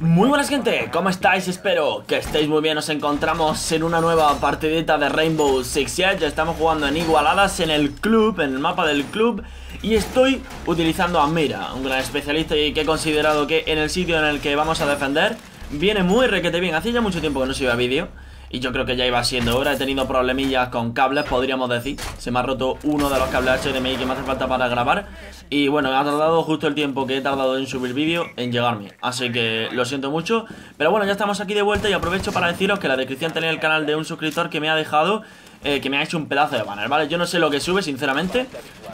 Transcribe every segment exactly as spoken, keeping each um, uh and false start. Muy buenas, gente, ¿cómo estáis? Espero que estéis muy bien. Nos encontramos en una nueva partidita de Rainbow Six Siege. Estamos jugando en igualadas en el club, en el mapa del club. Y estoy utilizando a Mira, un gran especialista, y que he considerado que en el sitio en el que vamos a defender viene muy requete bien. Hacía ya mucho tiempo que no subía vídeo y yo creo que ya iba siendo hora. He tenido problemillas con cables, podríamos decir. Se me ha roto uno de los cables H D M I que me hace falta para grabar. Y bueno, me ha tardado justo el tiempo que he tardado en subir vídeo en llegarme. Así que lo siento mucho. Pero bueno, ya estamos aquí de vuelta y aprovecho para deciros que en la descripción tenéis el canal de un suscriptor que me ha dejado, eh, que me ha hecho un pedazo de banner, ¿vale? Yo no sé lo que sube, sinceramente.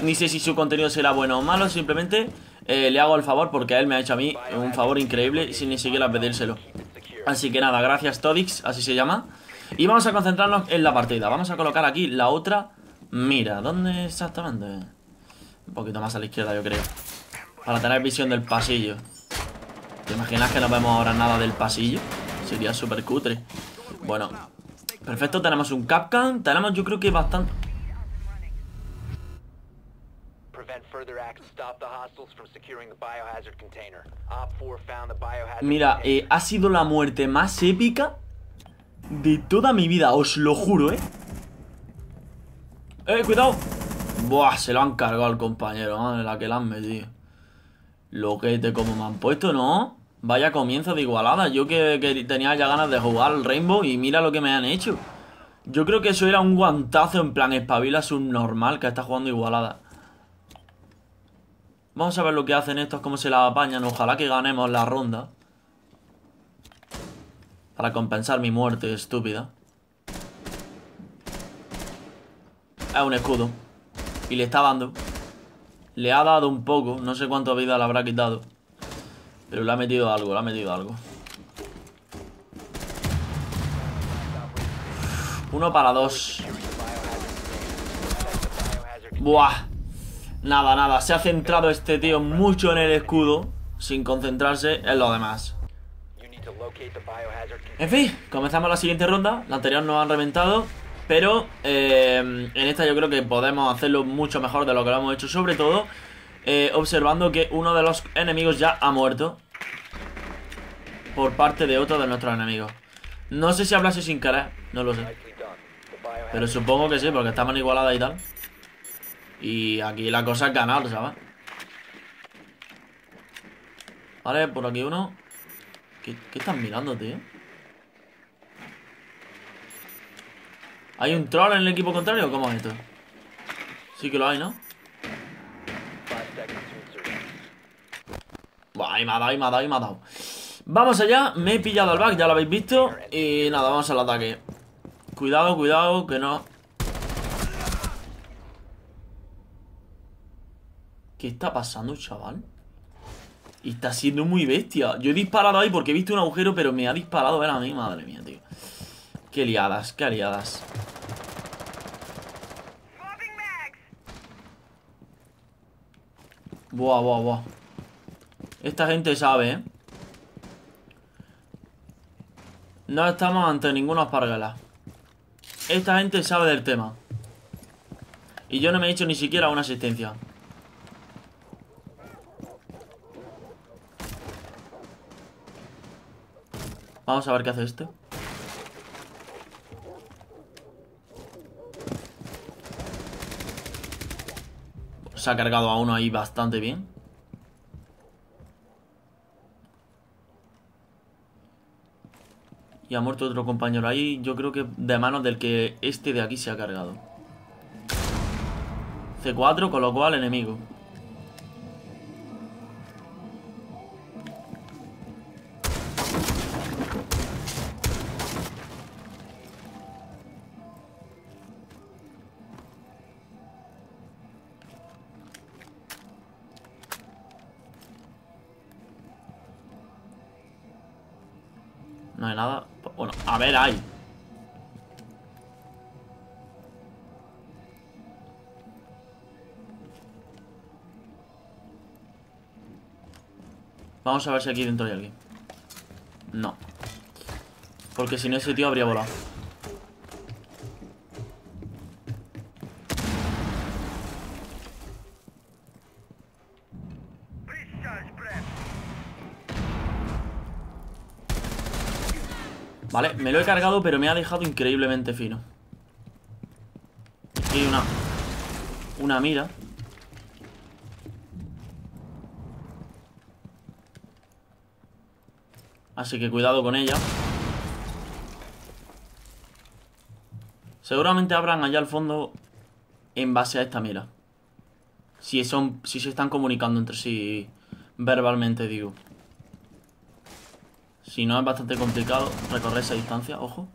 Ni sé si su contenido será bueno o malo. Simplemente eh, le hago el favor porque él me ha hecho a mí un favor increíble sin ni siquiera pedírselo. Así que nada, gracias Todix, así se llama. Y vamos a concentrarnos en la partida. Vamos a colocar aquí la otra Mira. ¿Dónde exactamente? Un poquito más a la izquierda, yo creo, para tener visión del pasillo. ¿Te imaginas que no vemos ahora nada del pasillo? Sería súper cutre. Bueno, perfecto, tenemos un Kapkan. Tenemos, yo creo que bastante... Mira, eh, ha sido la muerte más épica de toda mi vida, os lo juro, ¿eh? ¡Eh, cuidado! Buah, se lo han cargado al compañero, madre, la que le han metido. Lo que te como me han puesto, ¿no? Vaya comienzo de igualada. Yo que, que tenía ya ganas de jugar al Rainbow y mira lo que me han hecho. Yo creo que eso era un guantazo en plan espabila subnormal que está jugando igualada. Vamos a ver lo que hacen estos, cómo se la apañan. Ojalá que ganemos la ronda para compensar mi muerte estúpida. Es un escudo. Y le está dando. Le ha dado un poco. No sé cuánta vida le habrá quitado, pero le ha metido algo, le ha metido algo. Uno para dos. Buah. Nada, nada. Se ha centrado este tío mucho en el escudo, sin concentrarse en lo demás. En fin, comenzamos la siguiente ronda. La anterior nos han reventado, pero eh, en esta yo creo que podemos hacerlo mucho mejor de lo que lo hemos hecho. Sobre todo eh, observando que uno de los enemigos ya ha muerto por parte de otro de nuestros enemigos. No sé si hablase sin querer, no lo sé, pero supongo que sí, porque estamos en igualada y tal. Y aquí la cosa es ganar, ¿sabes? Vale, por aquí uno. ¿Qué, qué están mirando, tío? ¿Hay un troll en el equipo contrario? ¿Cómo es esto? Sí que lo hay, ¿no? Buah, ahí me ha dado, ahí me ha dado, ahí me ha dado. Vamos allá, me he pillado al back, ya lo habéis visto. Y nada, vamos al ataque. Cuidado, cuidado, que no... ¿Qué está pasando, chaval? Y está siendo muy bestia. Yo he disparado ahí porque he visto un agujero, pero me ha disparado él a mí. Madre mía, tío. Qué liadas, qué liadas. Buah, buah, buah. Esta gente sabe, ¿eh? No estamos ante ninguna esparguela. Esta gente sabe del tema. Y yo no me he hecho ni siquiera una asistencia. Vamos a ver qué hace este. Se ha cargado a uno ahí bastante bien. Y ha muerto otro compañero ahí. Yo creo que de manos del que este de aquí se ha cargado. C cuatro, con lo cual enemigo. No hay nada. Bueno, a ver, hay. Vamos a ver si aquí dentro hay alguien. No. Porque si no, ese tío habría volado. Vale, me lo he cargado, pero me ha dejado increíblemente fino. Aquí hay una Una mira. Así que cuidado con ella. Seguramente abran allá al fondo en base a esta mira. Si son, si se están comunicando entre sí verbalmente, digo. Si no, es bastante complicado recorrer esa distancia, ojo.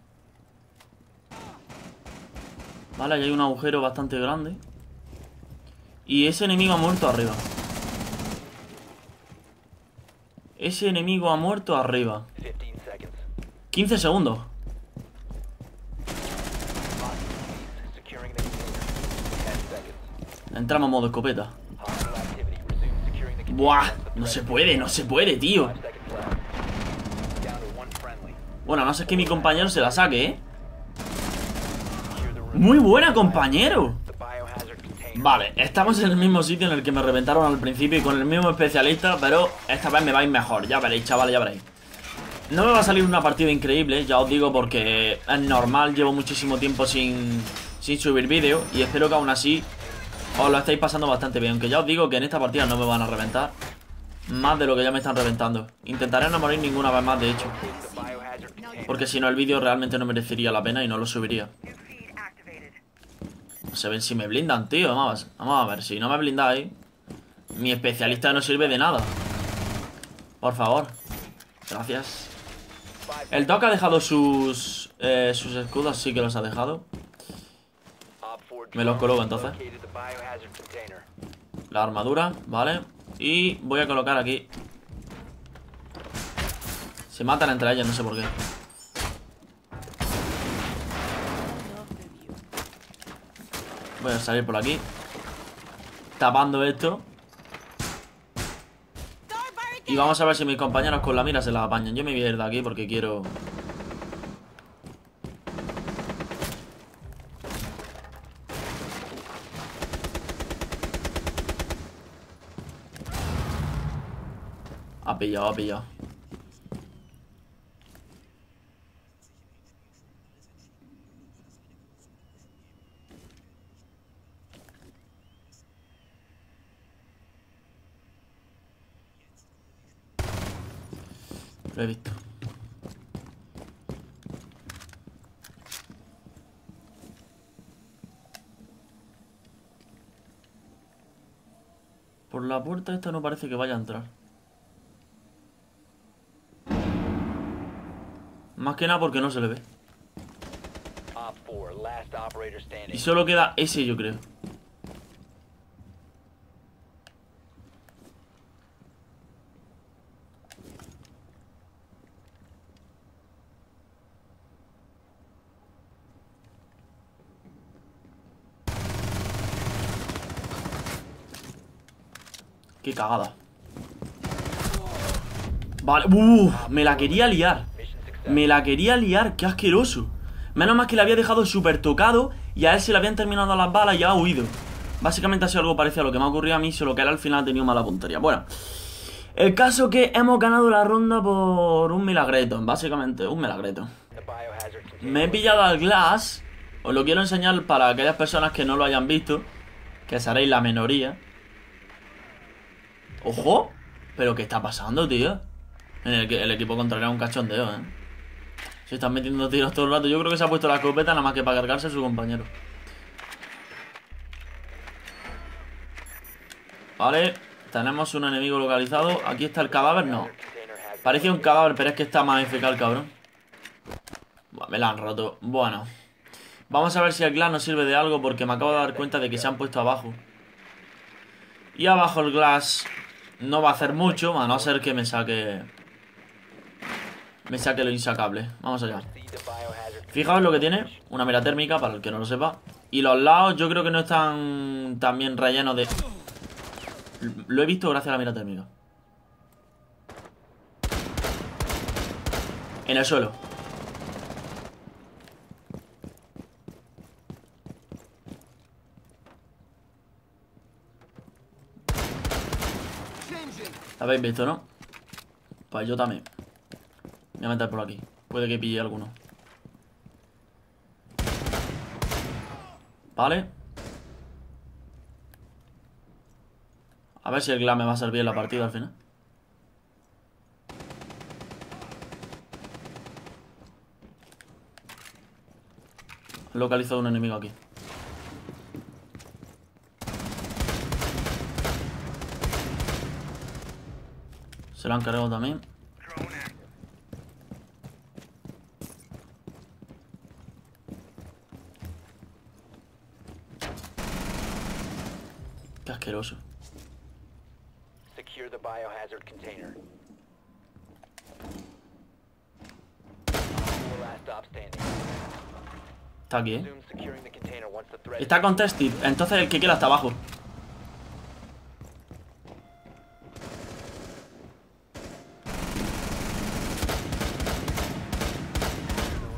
Vale, ahí hay un agujero bastante grande. Y ese enemigo ha muerto arriba. Ese enemigo ha muerto arriba. quince segundos. Entramos a modo escopeta. Buah, no se puede, no se puede, tío. Bueno, no sé, que mi compañero se la saque, ¿eh? Muy buena, compañero. Vale, estamos en el mismo sitio en el que me reventaron al principio y con el mismo especialista, pero esta vez me va a ir mejor. Ya veréis, chavales, ya veréis. No me va a salir una partida increíble, ya os digo, porque es normal. Llevo muchísimo tiempo sin, sin subir vídeo y espero que aún así os lo estáis pasando bastante bien. Aunque ya os digo que en esta partida no me van a reventar más de lo que ya me están reventando. Intentaré no morir ninguna vez más, de hecho, porque si no el vídeo realmente no merecería la pena y no lo subiría. Se ven si me blindan, tío. Vamos a ver, si no me blindáis, mi especialista no sirve de nada. Por favor. Gracias. El Doc ha dejado sus eh, sus escudos, sí que los ha dejado. Me los coloco entonces. La armadura, vale. Y voy a colocar aquí. Se matan entre ellas, no sé por qué. Voy a salir por aquí, tapando esto. Y vamos a ver si mis compañeros con la mira se las apañan. Yo me voy a ir de aquí porque quiero... Ha pillado, ha pillado. Lo he visto. Por la puerta esta no parece que vaya a entrar. Más que nada porque no se le ve. Y solo queda ese, yo creo. Qué cagada. Vale, uh, me la quería liar. Me la quería liar, qué asqueroso. Menos mal que le había dejado súper tocado y a él se le habían terminado las balas y ha huido. Básicamente ha sido algo parecido a lo que me ha ocurrido a mí, solo que él al final ha tenido mala puntería. Bueno, el caso que hemos ganado la ronda por un milagreto, básicamente, un milagreto. Me he pillado al Glaz. Os lo quiero enseñar para aquellas personas que no lo hayan visto, que seréis la minoría. ¡Ojo! ¿Pero qué está pasando, tío? El, el equipo contrario es un cachondeo, ¿eh? Se están metiendo tiros todo el rato. Yo creo que se ha puesto la escopeta nada más que para cargarse a su compañero. Vale, tenemos un enemigo localizado. Aquí está el cadáver, no. Parecía un cadáver, pero es que está más eficaz el cabrón. Buah, me la han roto. Bueno, vamos a ver si el Glaz nos sirve de algo, porque me acabo de dar cuenta de que se han puesto abajo. Y abajo el Glaz... no va a hacer mucho, a no ser que me saque Me saque lo insacable. Vamos allá. Fijaos lo que tiene, una mira térmica, para el que no lo sepa. Y los lados yo creo que no están tan bien rellenos de... Lo he visto gracias a la mira térmica. En el suelo. Habéis visto, ¿no? Pues yo también. Me voy a meter por aquí. Puede que pille alguno. Vale. A ver si el Glaz me va a servir en la partida al final. He localizado un enemigo aquí. Se lo han cargado también. Qué asqueroso. Secure the biohazard container. Está aquí, ¿eh? Está contested. Entonces el que queda hasta abajo.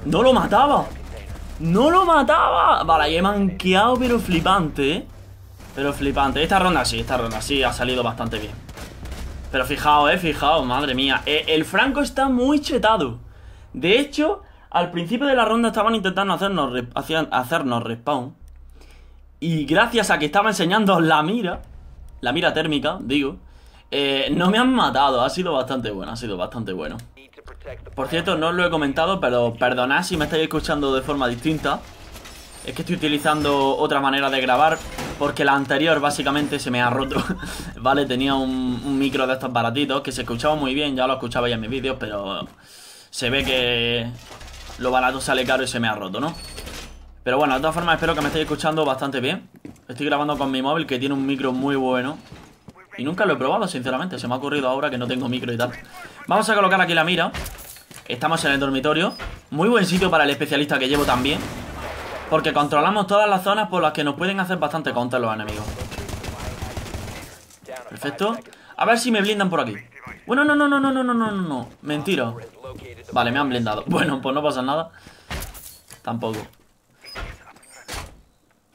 ¡No lo mataba! ¡No lo mataba! Vale, ahí he manqueado, pero flipante, ¿eh? Pero flipante. Esta ronda sí, esta ronda sí ha salido bastante bien. Pero fijaos, ¿eh? Fijaos, madre mía. Eh, el Franco está muy chetado. De hecho, al principio de la ronda estaban intentando hacernos, hacernos respawn. Y gracias a que estaba enseñando la mira, la mira térmica, digo, eh, no me han matado. Ha sido bastante bueno, ha sido bastante bueno. Por cierto, no os lo he comentado, pero perdonad si me estáis escuchando de forma distinta. Es que estoy utilizando otra manera de grabar, porque la anterior básicamente se me ha roto. Vale, tenía un, un micro de estos baratitos que se escuchaba muy bien, ya lo escuchaba ya en mis vídeos, pero se ve que lo barato sale caro y se me ha roto, ¿no? Pero bueno, de todas formas espero que me estéis escuchando bastante bien. Estoy grabando con mi móvil, que tiene un micro muy bueno. Y nunca lo he probado, sinceramente. Se me ha ocurrido ahora que no tengo micro y tal. Vamos a colocar aquí la mira. Estamos en el dormitorio. Muy buen sitio para el especialista que llevo también, porque controlamos todas las zonas por las que nos pueden hacer bastante contra los enemigos. Perfecto. A ver si me blindan por aquí. Bueno, no, no, no, no, no, no, no, no. Mentira. Vale, me han blindado. Bueno, pues no pasa nada. Tampoco.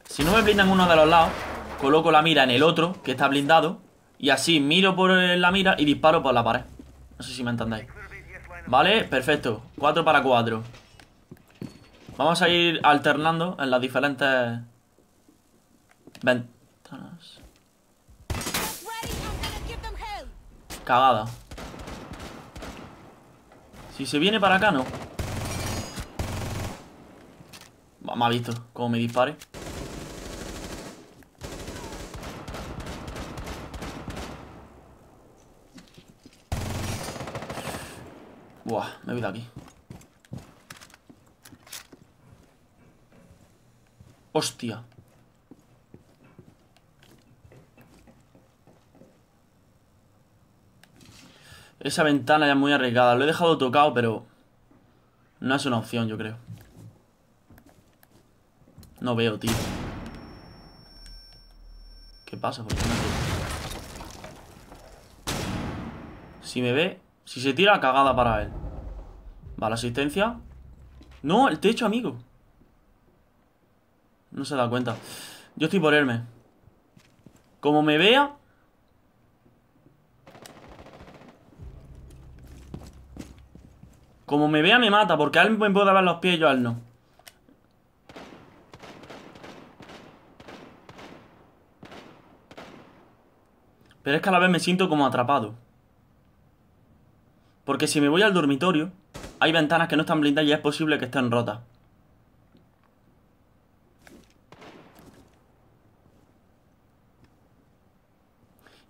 Si no me blindan uno de los lados, coloco la mira en el otro, que está blindado, y así miro por la mira y disparo por la pared. No sé si me entendéis. Vale, perfecto. cuatro para cuatro. Vamos a ir alternando en las diferentes ventanas. Cagada. Si se viene para acá, no. Me ha visto cómo me dispare. Buah, me voy de aquí. Hostia. Esa ventana ya es muy arriesgada. Lo he dejado tocado, pero no es una opción, yo creo. No veo, tío. ¿Qué pasa? ¿Por qué no veo? Si me ve. Si se tira, cagada para él. Vale, asistencia. No, el techo, amigo. No se da cuenta. Yo estoy por irme. Como me vea. Como me vea me mata, porque a él me puede dar los pies y yo a él no. Pero es que a la vez me siento como atrapado, porque si me voy al dormitorio, hay ventanas que no están blindadas y es posible que estén rotas.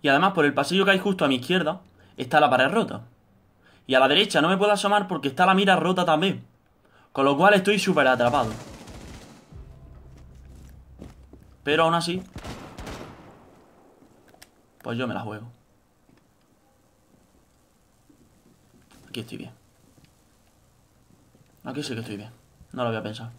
Y además por el pasillo que hay justo a mi izquierda está la pared rota. Y a la derecha no me puedo asomar porque está la mira rota también. Con lo cual estoy súper atrapado. Pero aún así, pues yo me la juego. Aquí estoy bien. Aquí sí que estoy bien. No lo había pensado.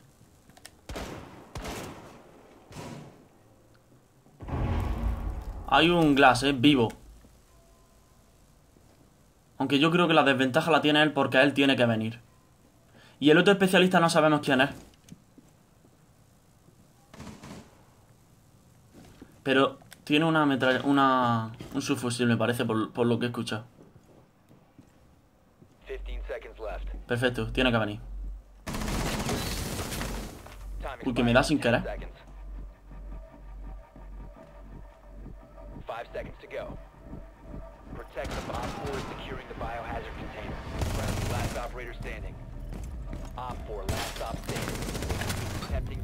Hay un Glaz, eh, vivo. Aunque yo creo que la desventaja la tiene él, porque él tiene que venir. Y el otro especialista no sabemos quién es. Pero tiene una metralla... Una... Un subfusil, me parece, por, por lo que he escuchado. Perfecto, tiene que venir. Uy, que me da sin querer.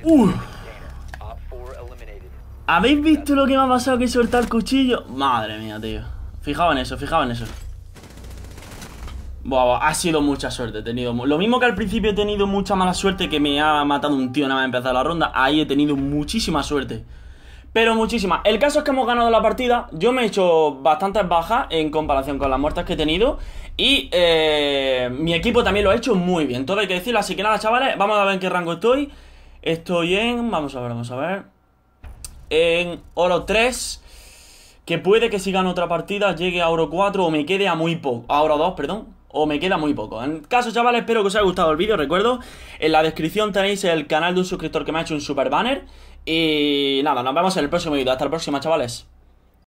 Uh. ¿Habéis visto lo que me ha pasado que soltar el cuchillo? Madre mía, tío. Fijaos en eso, fijaos en eso. Buah, ha sido mucha suerte, he tenido... Lo mismo que al principio he tenido mucha mala suerte, que me ha matado un tío nada más empezar la ronda. Ahí he tenido muchísima suerte. Pero muchísima. El caso es que hemos ganado la partida. Yo me he hecho bastantes bajas en comparación con las muertas que he tenido. Y eh, mi equipo también lo ha hecho muy bien, todo hay que decirlo. Así que nada, chavales, vamos a ver en qué rango estoy. Estoy en... Vamos a ver, vamos a ver. En oro tres... Que puede que si gano otra partida llegue a oro cuatro o me quede a muy poco. A oro dos, perdón. O me queda muy poco. En caso, chavales, espero que os haya gustado el vídeo. Recuerdo, en la descripción tenéis el canal de un suscriptor que me ha hecho un super banner. Y nada, nos vemos en el próximo vídeo. Hasta la próxima, chavales.